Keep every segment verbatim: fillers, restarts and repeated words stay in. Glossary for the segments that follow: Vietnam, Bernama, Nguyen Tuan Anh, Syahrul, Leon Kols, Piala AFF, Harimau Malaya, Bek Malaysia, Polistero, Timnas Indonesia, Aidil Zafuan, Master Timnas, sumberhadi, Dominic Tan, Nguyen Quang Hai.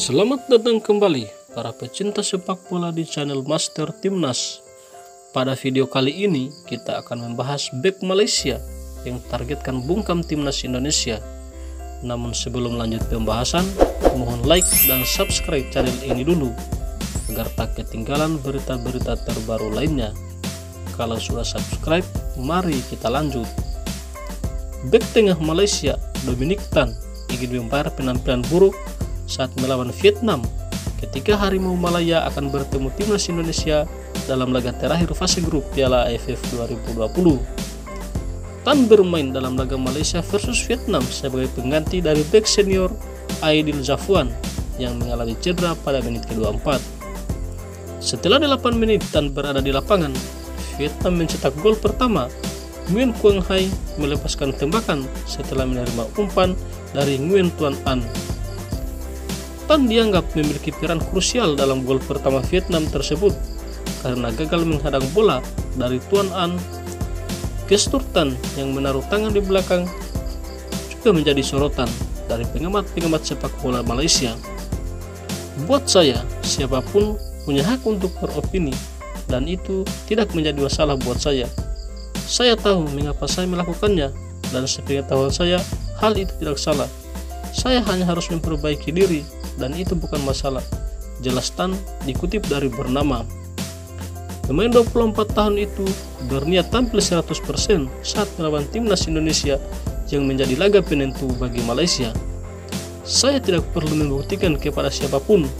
Selamat datang kembali para pecinta sepak bola di channel Master Timnas. Pada video kali ini kita akan membahas Bek Malaysia yang targetkan bungkam Timnas Indonesia. Namun sebelum lanjut pembahasan, mohon like dan subscribe channel ini dulu agar tak ketinggalan berita-berita terbaru lainnya. Kalau sudah subscribe, mari kita lanjut. Bek tengah Malaysia Dominic Tan ingin membayar penampilan buruk saat melawan Vietnam ketika Harimau Malaya akan bertemu Timnas Indonesia dalam laga terakhir fase grup Piala A F F dua ribu dua puluh. Tan bermain dalam laga Malaysia versus Vietnam sebagai pengganti dari bek senior Aidil Zafuan yang mengalami cedera pada menit ke-dua puluh empat. Setelah delapan menit Tan berada di lapangan, Vietnam mencetak gol pertama. Nguyen Quang Hai melepaskan tembakan setelah menerima umpan dari Nguyen Tuan Anh. Tan dianggap memiliki peran krusial dalam gol pertama Vietnam tersebut karena gagal menghadang bola dari Tuan Anh. Gestur Tan yang menaruh tangan di belakang juga menjadi sorotan dari pengamat-pengamat sepak bola Malaysia. Buat saya, siapapun punya hak untuk beropini dan itu tidak menjadi masalah buat saya. Saya tahu mengapa saya melakukannya dan sepengetahuan saya hal itu tidak salah. Saya hanya harus memperbaiki diri dan itu bukan masalah, jelas Tan dikutip dari Bernama. Pemain dua puluh empat tahun itu berniat tampil seratus persen saat melawan Timnas Indonesia yang menjadi laga penentu bagi Malaysia. Saya tidak perlu membuktikan kepada siapapun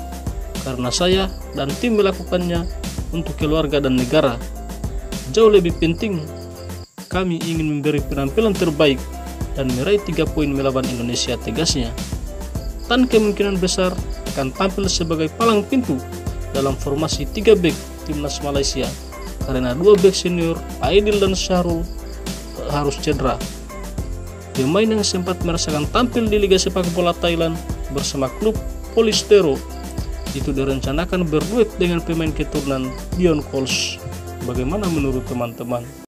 karena saya dan tim melakukannya untuk keluarga dan negara. Jauh lebih penting, kami ingin memberi penampilan terbaik dan meraih tiga poin melawan Indonesia, tegasnya. Tan kemungkinan besar akan tampil sebagai palang pintu dalam formasi tiga bek Timnas Malaysia karena dua bek senior Aidil dan Syahrul harus cedera. Pemain yang sempat merasakan tampil di Liga Sepak Bola Thailand bersama klub Polistero itu direncanakan berduet dengan pemain keturunan Leon Kols. Bagaimana menurut teman-teman?